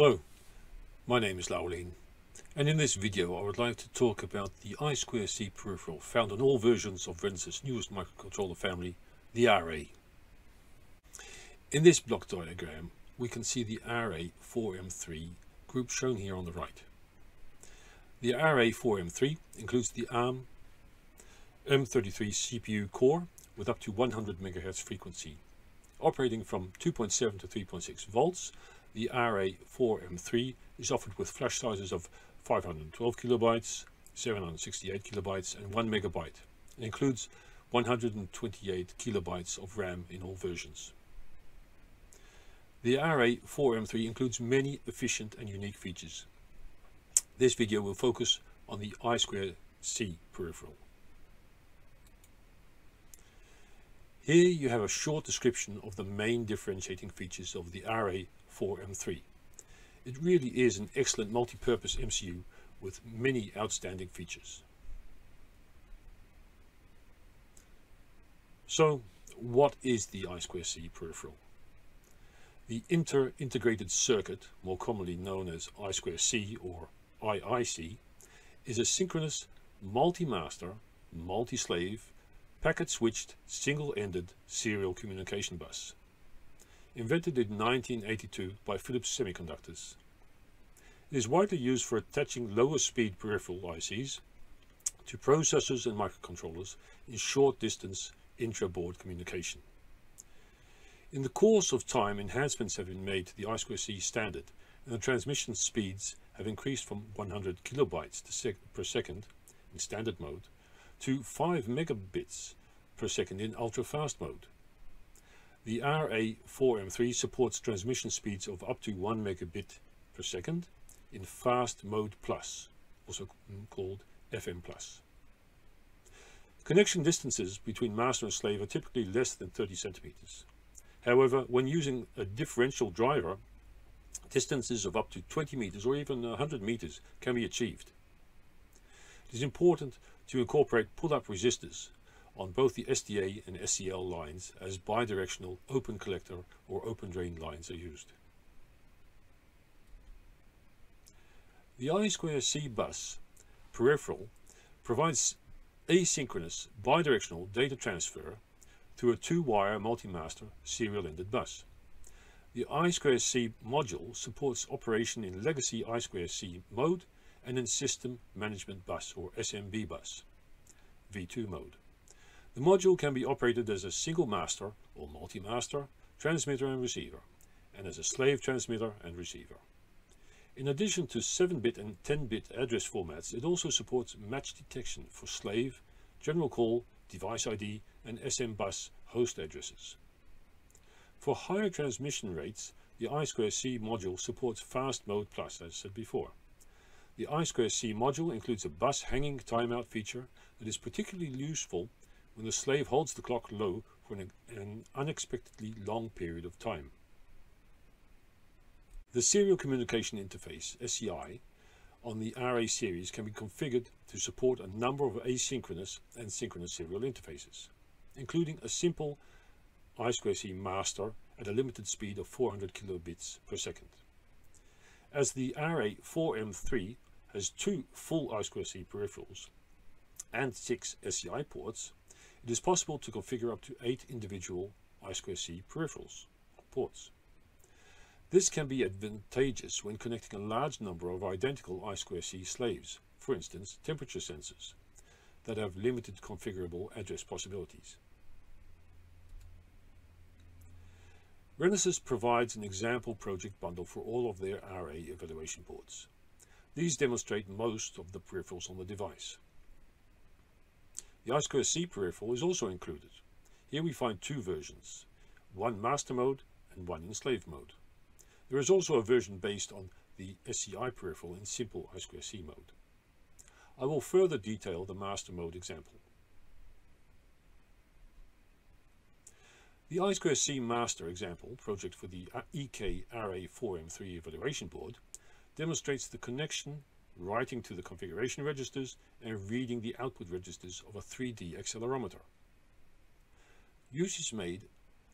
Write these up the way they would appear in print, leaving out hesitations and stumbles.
Hello, my name is Lauline, and in this video I would like to talk about the I2C peripheral found on all versions of Renesas' newest microcontroller family, the RA. In this block diagram we can see the RA4M3 group shown here on the right. The RA4M3 includes the ARM M33 CPU core with up to 100 MHz frequency. Operating from 2.7 to 3.6 volts, the RA4M3 is offered with flash sizes of 512 kilobytes, 768 kilobytes and 1 megabyte. It includes 128 kilobytes of RAM in all versions. The RA4M3 includes many efficient and unique features. This video will focus on the I2C peripheral. Here you have a short description of the main differentiating features of the RA4M3. It really is an excellent multi-purpose MCU with many outstanding features. So, what is the I2C peripheral? The inter-integrated circuit, more commonly known as I2C or IIC, is a synchronous multi-master, multi-slave, packet-switched, single-ended serial communication bus, invented in 1982 by Philips Semiconductors. It is widely used for attaching lower-speed peripheral ICs to processors and microcontrollers in short-distance intra-board communication. In the course of time, enhancements have been made to the I2C standard, and the transmission speeds have increased from 100 kilobytes per second in standard mode to 5 megabits per second in ultra-fast mode. The RA4M3 supports transmission speeds of up to 1 megabit per second in fast mode plus, also called FM plus. Connection distances between master and slave are typically less than 30 centimeters. However, when using a differential driver, distances of up to 20 meters or even 100 meters can be achieved. It is important to incorporate pull-up resistors on both the SDA and SCL lines, as bidirectional open collector or open drain lines are used. The I2C bus peripheral provides asynchronous bidirectional data transfer through a two-wire multi-master serial-ended bus. The I2C module supports operation in legacy I2C mode and in System Management Bus or SMB bus, V2 mode. The module can be operated as a single master or multi-master, transmitter and receiver, and as a slave transmitter and receiver. In addition to 7-bit and 10-bit address formats, it also supports match detection for slave, general call, device ID and SM bus host addresses. For higher transmission rates, the I2C module supports Fast Mode Plus, as said before. The I2C module includes a bus hanging timeout feature that is particularly useful when the slave holds the clock low for an unexpectedly long period of time. The Serial Communication Interface (SCI) on the RA series can be configured to support a number of asynchronous and synchronous serial interfaces, including a simple I2C master at a limited speed of 400 kilobits per second. As the RA4M3 has two full I2C peripherals and 6 SCI ports, it is possible to configure up to 8 individual I2C peripherals or ports. This can be advantageous when connecting a large number of identical I2C slaves, for instance temperature sensors, that have limited configurable address possibilities. Renesas provides an example project bundle for all of their RA evaluation boards. These demonstrate most of the peripherals on the device. The I2C peripheral is also included. Here we find two versions, one master mode and one in slave mode. There is also a version based on the SCI peripheral in simple I2C mode. I will further detail the master mode example. The I2C master example project for the EK RA4M3 evaluation board demonstrates the connection, writing to the configuration registers and reading the output registers of a 3D accelerometer. Use is made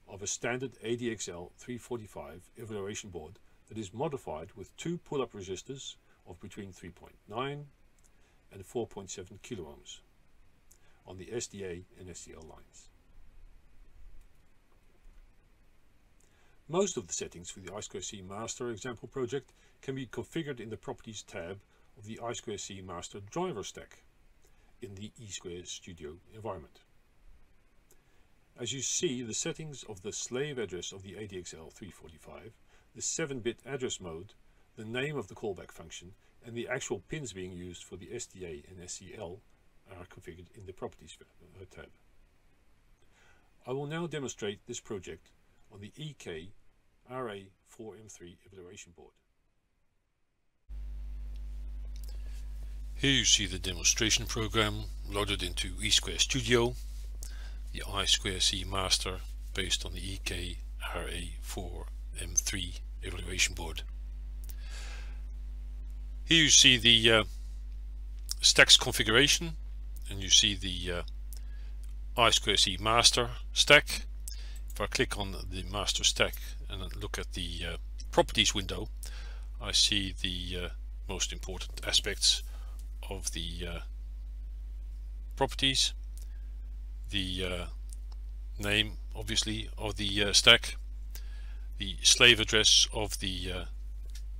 of a standard ADXL345 evaluation board that is modified with two pull-up resistors of between 3.9 and 4.7 kiloohms on the SDA and SCL lines. Most of the settings for the I2C master example project can be configured in the Properties tab of the I2C master driver stack in the e² studio environment. As you see, the settings of the slave address of the ADXL345, the 7-bit address mode, the name of the callback function, and the actual pins being used for the SDA and SCL are configured in the Properties tab. I will now demonstrate this project on the EK RA4M3 evaluation board. Here you see the demonstration program loaded into e² studio, the I2C master based on the EK RA4M3 evaluation board. Here you see the stacks configuration, and you see the I2C master stack. If I click on the master stack and look at the properties window, I see the most important aspects of the properties, the name obviously of the stack, the slave address of the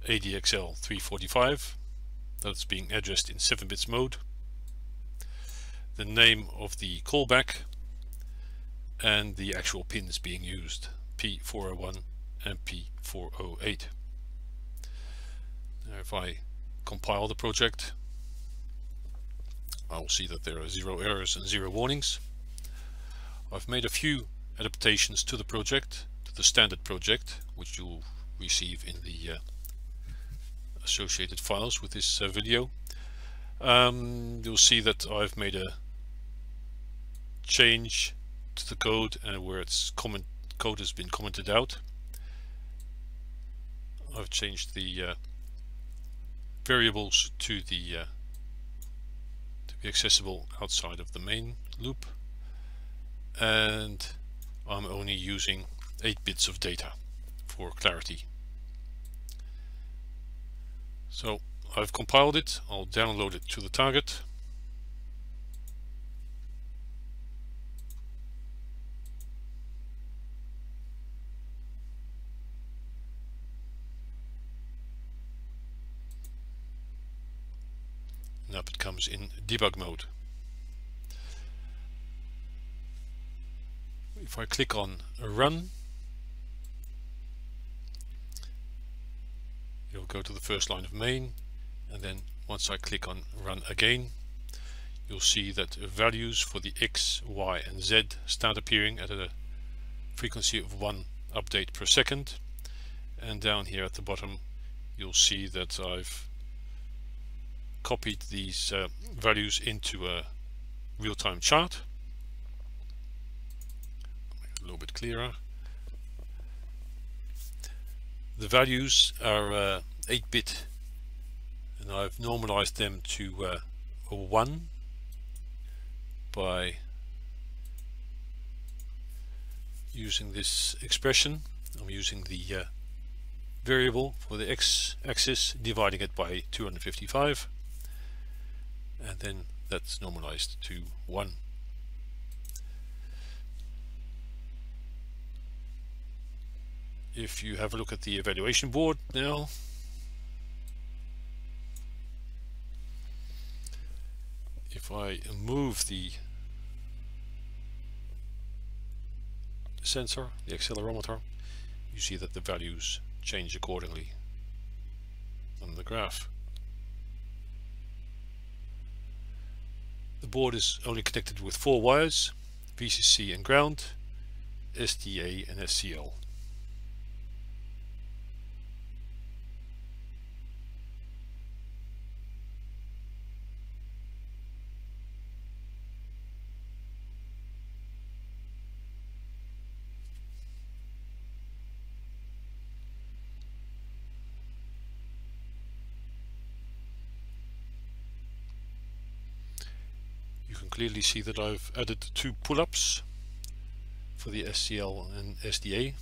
ADXL345 that's being addressed in 7-bits mode, the name of the callback, and the actual pins being used, P401 and P408. Now if I compile the project, I'll see that there are 0 errors and 0 warnings. I've made a few adaptations to the project, to the standard project, which you'll receive in the associated files with this video. You'll see that I've made a change to the code, and where its code has been commented out, I've changed the variables to be accessible outside of the main loop, and I'm only using 8 bits of data for clarity. So I've compiled it. I'll download it to the target. And up it comes in debug mode. If I click on run, it'll go to the first line of main, and then once I click on run again, you'll see that values for the X, Y and Z start appearing at a frequency of 1 update per second, and down here at the bottom you'll see that I've copied these values into a real-time chart. Make it a little bit clearer. The values are 8-bit, and I've normalized them to a 1 by using this expression. I'm using the variable for the x-axis, dividing it by 255, and then that's normalized to 1. If you have a look at the evaluation board now, if I move the sensor, the accelerometer, you see that the values change accordingly on the graph. The board is only connected with 4 wires, VCC and ground, SDA and SCL. Clearly see that I've added 2 pull-ups for the SCL and SDA,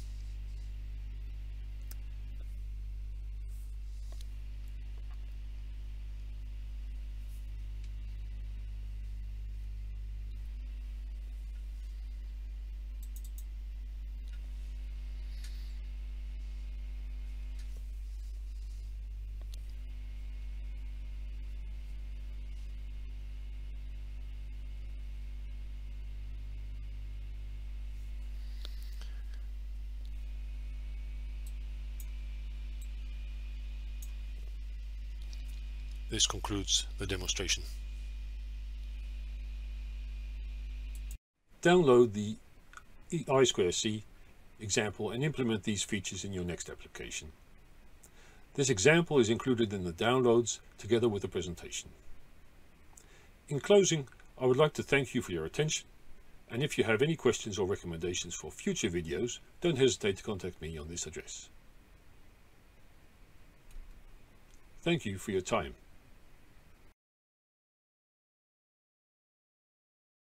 This concludes the demonstration. Download the I2C example and implement these features in your next application. This example is included in the downloads together with the presentation. In closing, I would like to thank you for your attention, and if you have any questions or recommendations for future videos, don't hesitate to contact me on this address. Thank you for your time.